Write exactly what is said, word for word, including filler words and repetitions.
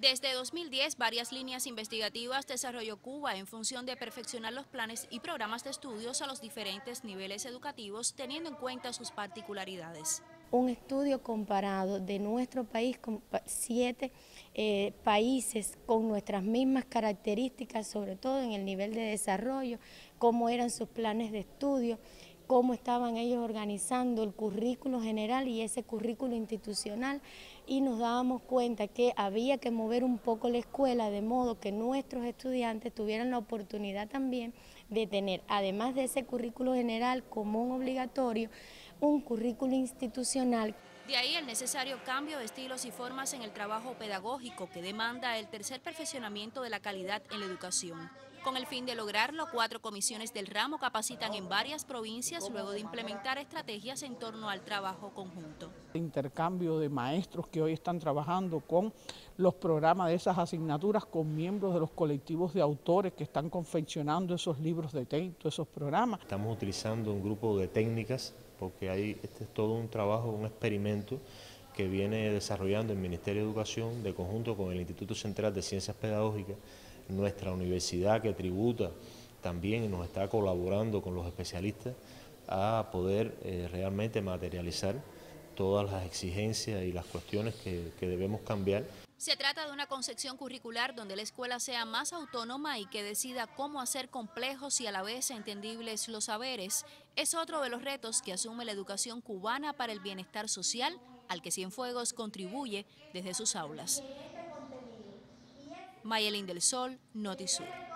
Desde dos mil diez, varias líneas investigativas desarrolló Cuba en función de perfeccionar los planes y programas de estudios a los diferentes niveles educativos, teniendo en cuenta sus particularidades. Un estudio comparado de nuestro país con siete eh, países con nuestras mismas características, sobre todo en el nivel de desarrollo, cómo eran sus planes de estudio, cómo estaban ellos organizando el currículo general y ese currículo institucional, y nos dábamos cuenta que había que mover un poco la escuela de modo que nuestros estudiantes tuvieran la oportunidad también de tener, además de ese currículo general común obligatorio, un currículo institucional. De ahí el necesario cambio de estilos y formas en el trabajo pedagógico que demanda el tercer perfeccionamiento de la calidad en la educación. Con el fin de lograrlo, cuatro comisiones del ramo capacitan en varias provincias luego de implementar estrategias en torno al trabajo conjunto. Intercambio de maestros que hoy están trabajando con los programas de esas asignaturas, con miembros de los colectivos de autores que están confeccionando esos libros de texto, esos programas. Estamos utilizando un grupo de técnicas porque hay, este es todo un trabajo, un experimento que viene desarrollando el Ministerio de Educación de conjunto con el Instituto Central de Ciencias Pedagógicas. Nuestra universidad, que tributa también, nos está colaborando con los especialistas a poder eh, realmente materializar todas las exigencias y las cuestiones que, que debemos cambiar. Se trata de una concepción curricular donde la escuela sea más autónoma y que decida cómo hacer complejos y a la vez entendibles los saberes. Es otro de los retos que asume la educación cubana para el bienestar social, al que Cienfuegos contribuye desde sus aulas. Mayelín del Sol, NotiSur.